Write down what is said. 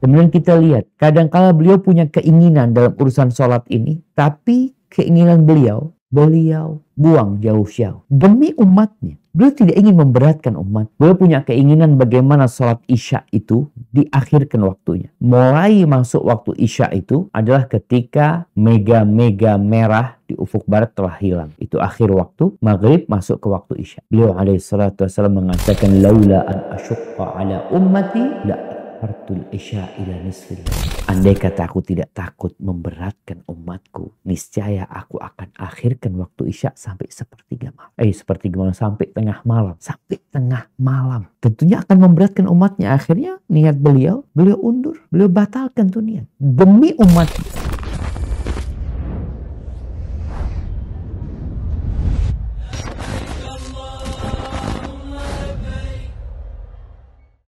Kemudian kita lihat, kadangkala beliau punya keinginan dalam urusan sholat ini, tapi keinginan beliau buang jauh-jauh demi umatnya. Beliau tidak ingin memberatkan umat. Beliau punya keinginan bagaimana sholat isya itu diakhirkan waktunya. Mulai masuk waktu isya itu adalah ketika mega-mega merah di ufuk barat telah hilang. Itu akhir waktu. Maghrib masuk ke waktu isya. Beliau alaihissalam mengatakan, laula an asyqa ala ummati la. Andai kata aku tidak takut memberatkan umatku, niscaya aku akan akhirkan waktu isya sampai sepertiga malam. Sampai tengah malam. Tentunya akan memberatkan umatnya. Akhirnya niat beliau undur. Beliau batalkan tuh niat demi umat.